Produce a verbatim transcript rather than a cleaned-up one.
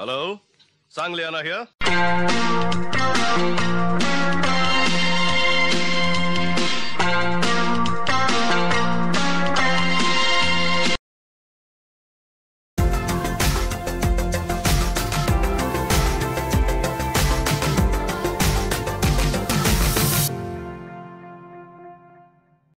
Hello? Sangliyana here?